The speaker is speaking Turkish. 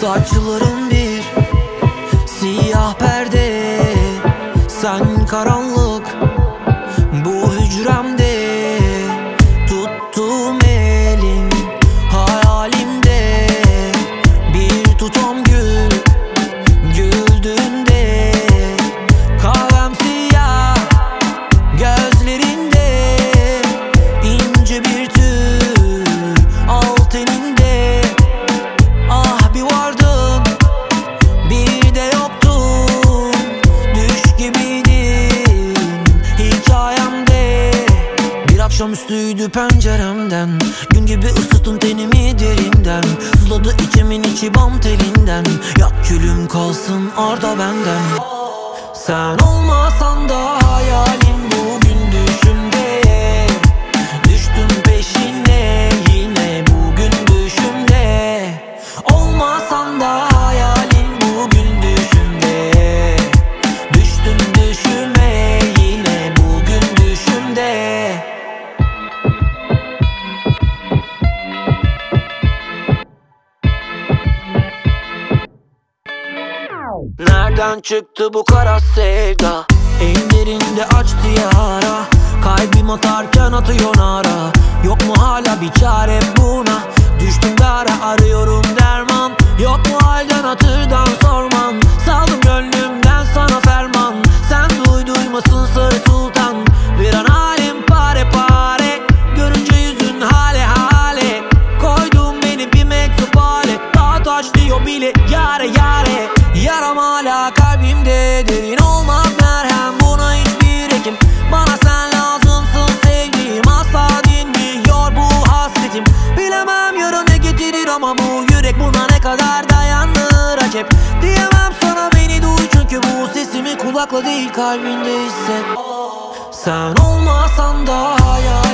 Saçların bir siyah perde, sen karanlık bu hücremde. Tuttuğum elin hayalimde, bir tutam gül güldüğünde. Kahvem siyah gözlerinde, ince bir tül alt elinde. Akşamüstüydü penceremden, gün gibi ısıttın tenimi derinden. Suladı içimin içi bam telinden. Yak külüm kalsın arda benden. Sen olmasan da hayalim bugün düşümde. Düştüm peşine yine bugün düşümde. Olmasan da hayalim bugün düşümde. Düştüm düşüme yine bugün düşümde. Nereden çıktı bu kara sevda? En derinde açtı yara. Kalbim atarken atıyor nara. Yok mu hala bir çare buna? Düştüm dara, arıyorum derman. Yok mu halden hatırdan sorman? Saldım gönlümden sana ferman. Sen duy duymasın sarı sultan. Bir an halim pare pare, görünce yüzün hale hale. Koydun beni bir mektup hale. Daha taş diyor bile yare yare. Yaram hala kalbimde, derin olmaz merhem, buna hiçbir hekim. Bana sen lazımsın sevdiğim, asla dinmiyor bu hasretim. Bilemem yarın ne getirir ama bu yürek buna ne kadar dayanır acep. Diyemem sana beni duy çünkü bu sesimi kulakla değil kalbinde hisset. Sen olmasan da hayal.